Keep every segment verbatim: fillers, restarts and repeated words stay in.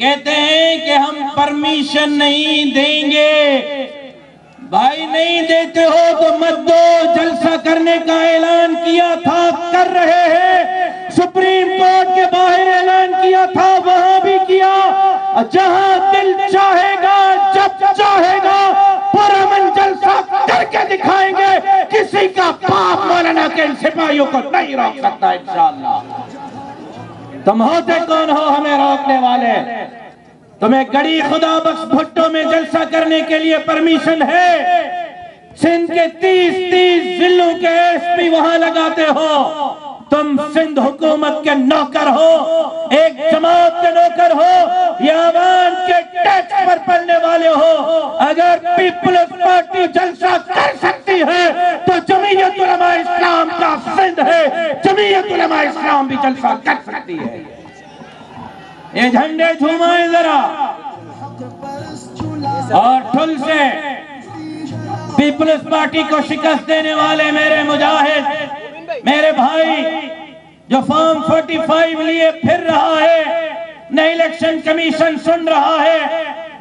कहते हैं कि हम परमिशन नहीं देंगे। भाई नहीं देते हो तो मत दो। जलसा करने का ऐलान किया था, कर रहे हैं। सुप्रीम कोर्ट के बाहर ऐलान किया था, वहां भी किया। जहां दिल चाहेगा, जब चाहेगा, पुरअमन जलसा करके दिखाएंगे। किसी का पाप मौलाना के इन सिपाहियों को नहीं रोक सकता इंशाअल्लाह। तुम होते कौन हो हमें रोकने वाले? तुम्हें गड़ी खुदा बख्श भुट्टो में जलसा करने के लिए परमिशन है। सिंध के तीस तीस जिलों के एसपी वहां लगाते हो। तुम सिंध हुकूमत के नौकर हो, एक जमात के नौकर हो, यावान के टैक्स पर पलने वाले हो। अगर पीपल्स पार्टी जलसा कर सकती है तो जमीयत उलमा इस्लाम का सिंध है, जमीयत उलमा इस्लाम भी जलसा कर सकती है। ये झंडे झूमाएं जरा और ठुल से पीपल्स पार्टी को शिकस्त देने वाले मेरे मुजाहिद, मेरे भाई, जो फॉर्म पैंतालीस लिए फिर रहा है, न इलेक्शन कमीशन सुन रहा है,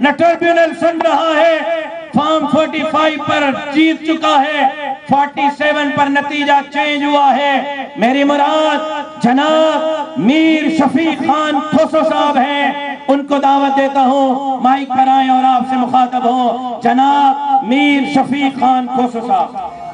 न ट्रिब्यूनल सुन रहा है। फॉर्म पैंतालीस पर जीत चुका है, सैंतालीस पर नतीजा चेंज हुआ है। मेरी मुराद जनाब मीर शफी खान खोसो साहब हैं, उनको दावत देता हूँ माइक पर आए और आपसे मुखातब हो। जनाब मीर शफी खान खोसो साहब।